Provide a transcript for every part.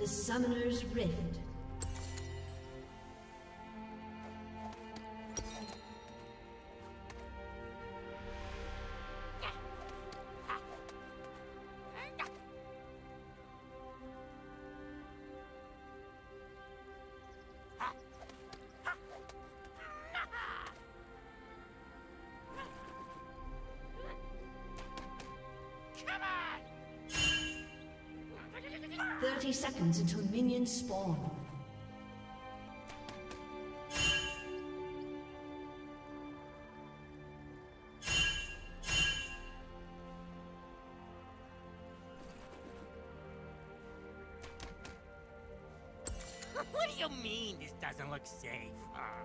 to Summoner's Rift. Seconds until minions spawn. What do you mean this doesn't look safe, huh?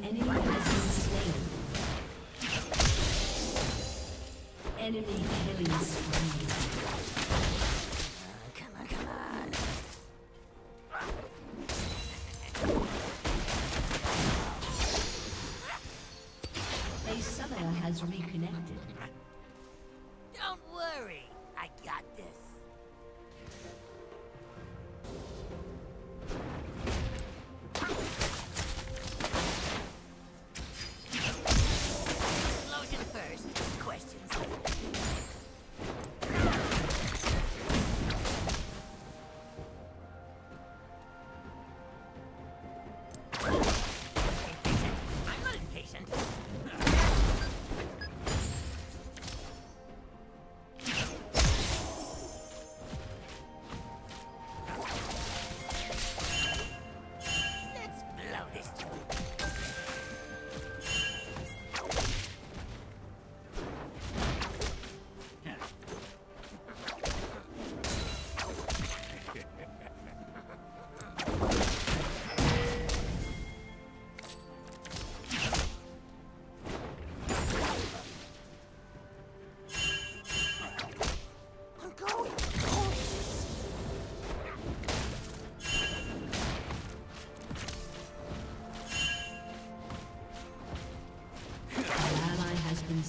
Enemy killing spree. Come on, come on. A summoner has reconnected. Don't worry, I got this.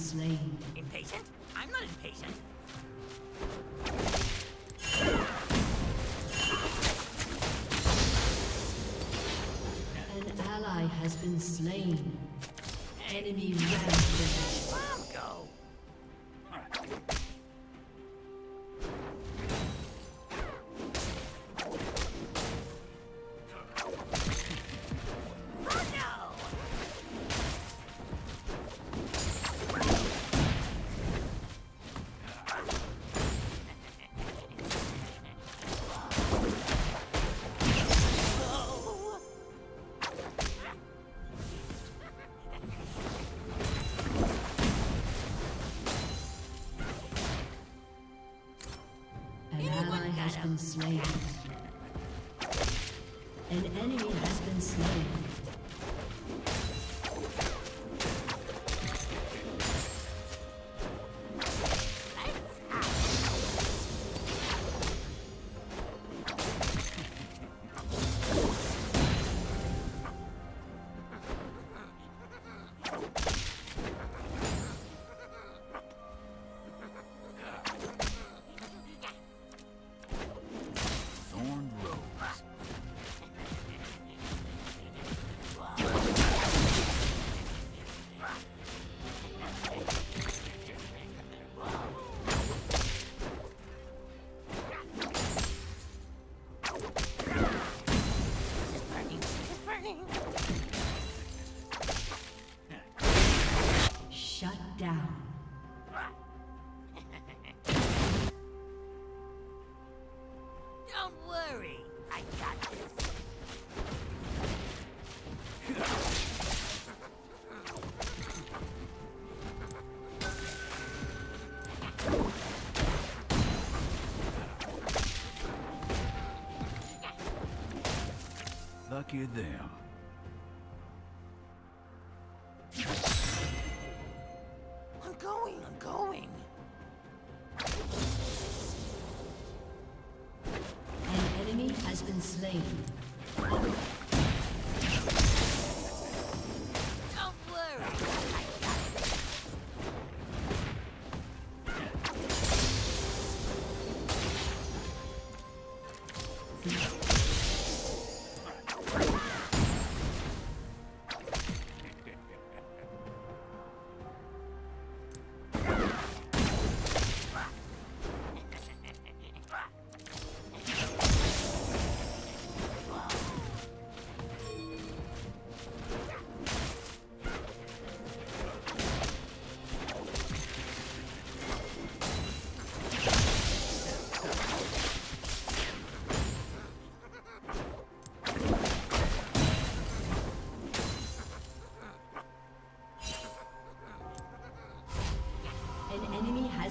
Slain. Impatient? I'm not impatient. An ally has been slain. Enemy ravaged. I'll go. been slain. An enemy has been slain. Lucky them. I'm going. An enemy has been slain.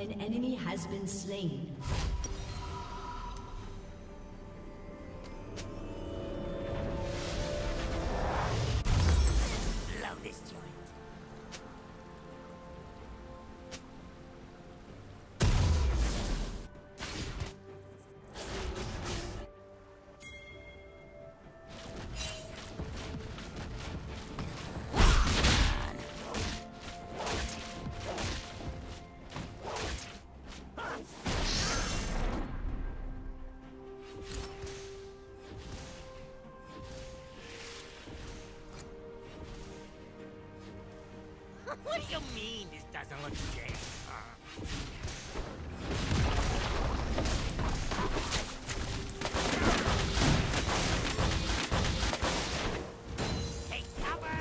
An enemy has been slain. What do you mean this doesn't look safe? Take cover!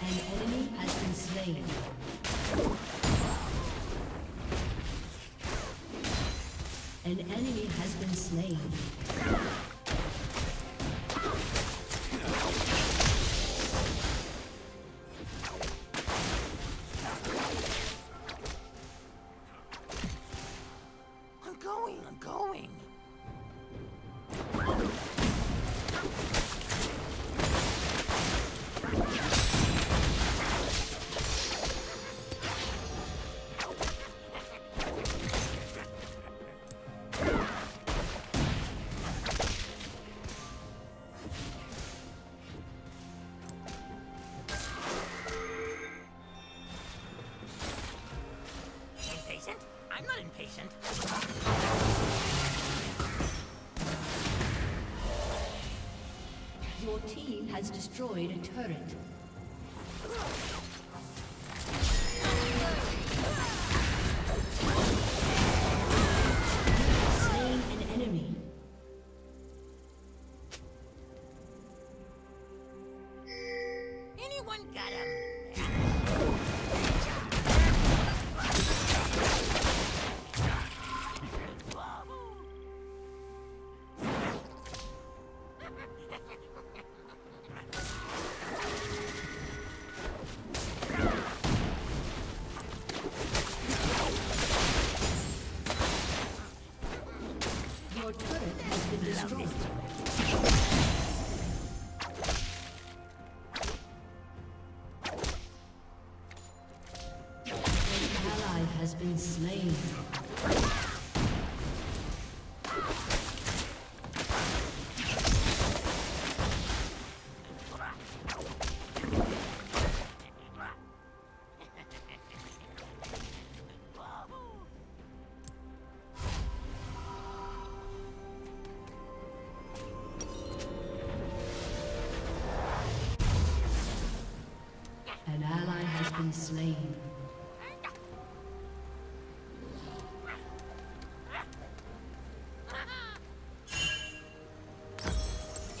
An enemy has been slain. An enemy has been slain. I'm going. patient. Your team has destroyed a turret. Slain.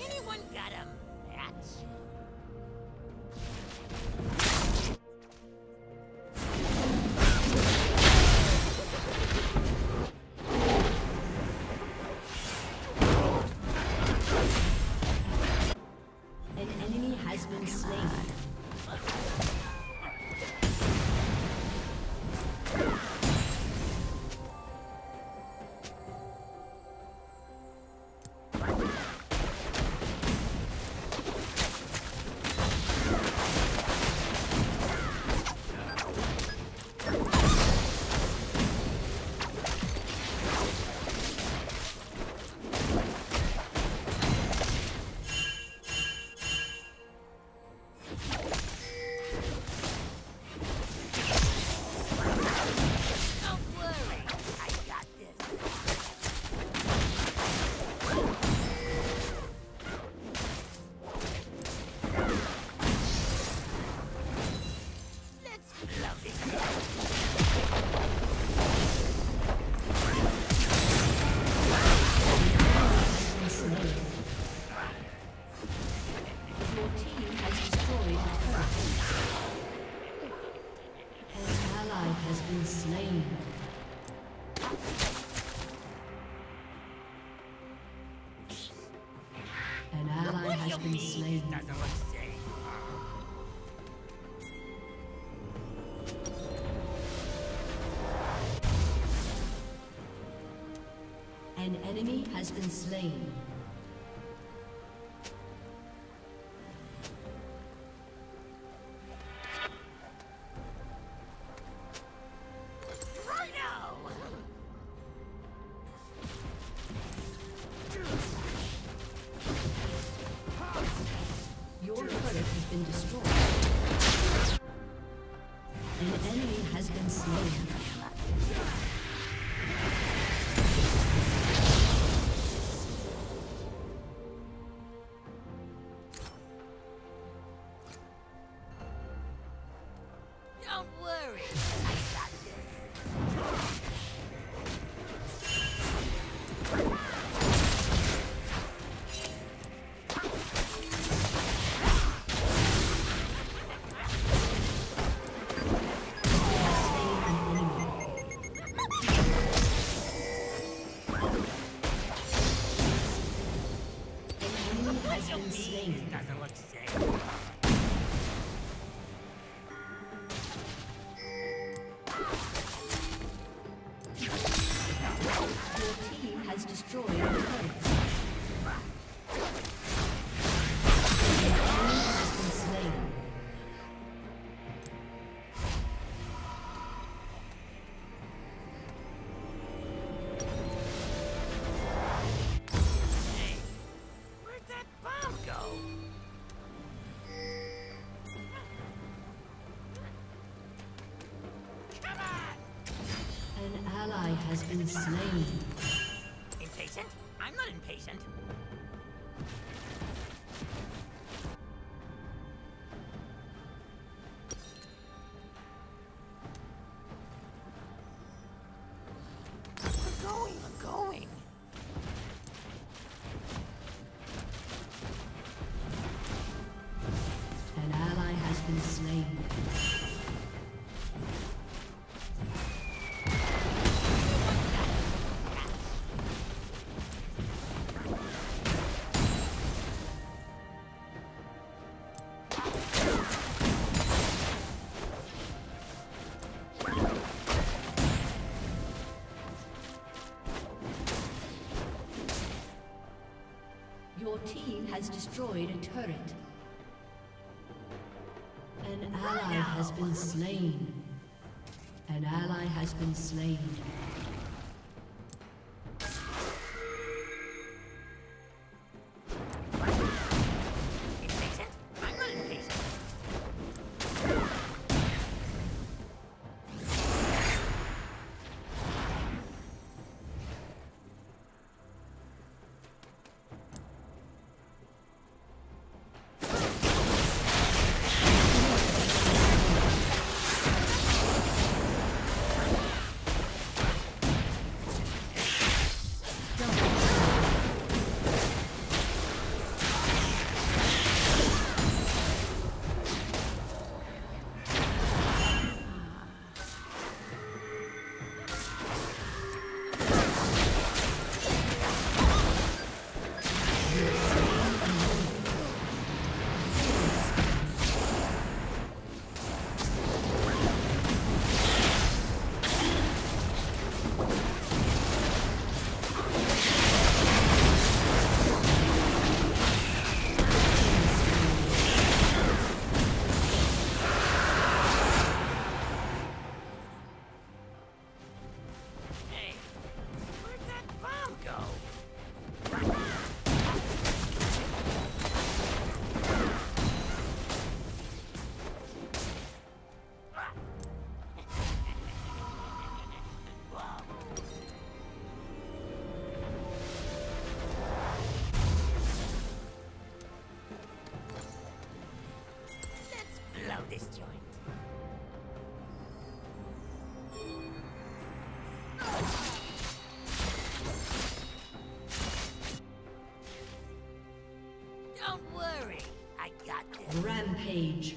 Anyone got him? That's... An enemy has been slain. An enemy has been slain. An An ally has been slain. Impatient? I'm not impatient. We're going. An ally has been slain. Has destroyed a turret. An ally has been slain. An ally has been slain. Rampage.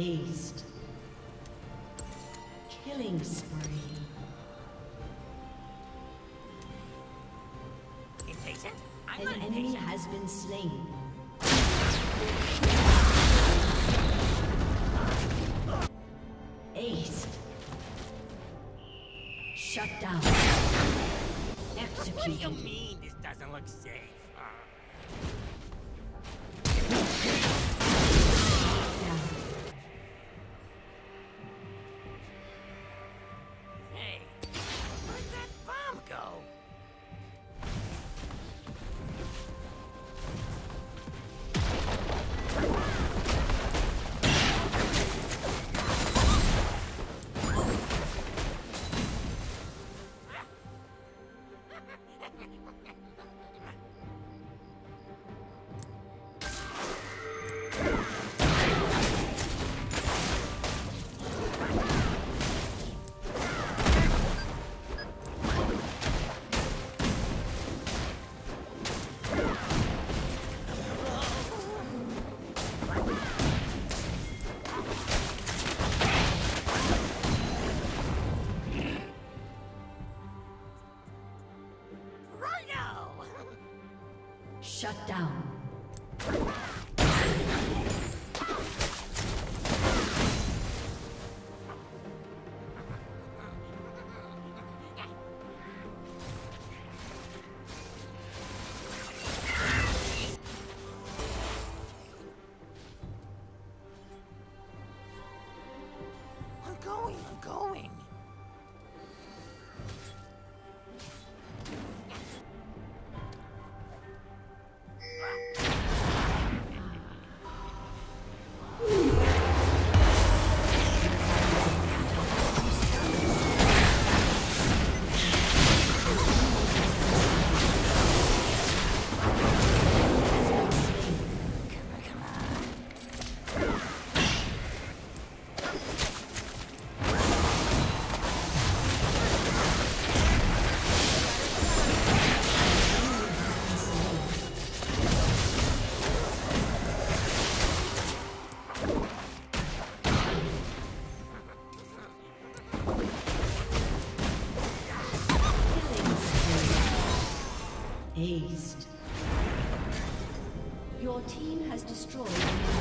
haste. Killing spree. Impatient? An enemy has been slain. Ace. Shut down. Execute. What do you mean this doesn't look safe? Shut down. I'm going. Your team has destroyed...